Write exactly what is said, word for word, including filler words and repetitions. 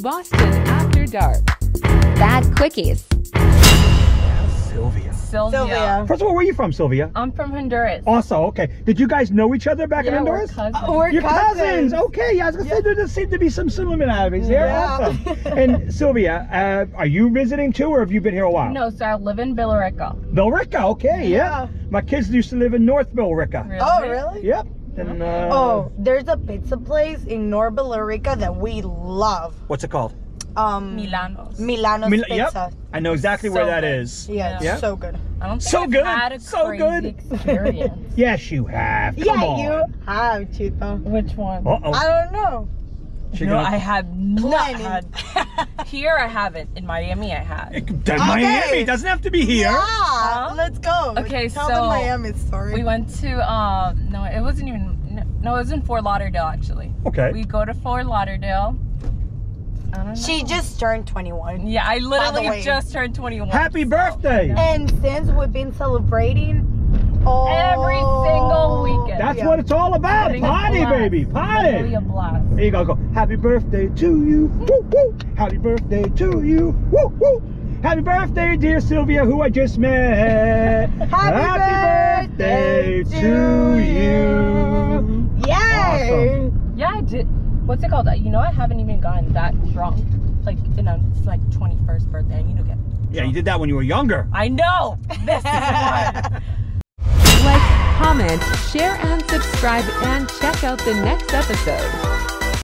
Boston After Dark. Bad Quickies. Sylvia. Sylvia. Sylvia. First of all, where are you from, Sylvia? I'm from Honduras. Also, okay. Did you guys know each other back yeah, in Honduras? We're cousins. Oh, we're You're cousins. cousins. Okay, yeah, I was going to yeah. say, there does seem to be some similarities here. Yeah. Awesome. And Sylvia, uh, are you visiting too, or have you been here a while? No, so I live in Billerica. Billerica, okay, yeah. yeah. My kids used to live in North Billerica. Really? Oh, really? Yep. And, uh, oh, there's a pizza place in North Billerica that we love. What's it called? Um, Milano's. Milano's Mil Pizza. Yep. I know exactly so where that good. is. Yeah, yeah, so good. I don't think so I've good. had a so good. experience. Yes, you have. Come yeah, on. you have, Chito. Which one? Uh-oh. I don't know. She no, I have not had. Here I haven't. In Miami I had. It, okay. Miami doesn't have to be here. Yeah, huh? Let's go. Okay, Tell so the Miami story. We went to um, no, it wasn't even no, it was in Fort Lauderdale actually. Okay. We go to Fort Lauderdale. I don't know. She just turned twenty-one. Yeah, I literally just turned twenty-one. Happy birthday! And since we've been celebrating oh, every single weekend. That's yeah. what it's all about. Having party, baby. Party. Really a blast. There you go. Go. Happy birthday to you. Woo, woo. Happy birthday to you. Woo, woo. Happy birthday, dear Sylvia, who I just met. Happy, Happy birthday, birthday to, to you. you. Yay. Awesome. Yeah, I did. What's it called? You know, I haven't even gotten that drunk. Like, you know, it's like twenty-first birthday. I need to get drunk. Yeah, you did that when you were younger. I know. This is why. Like, comment, share, and subscribe, and check out the next episode.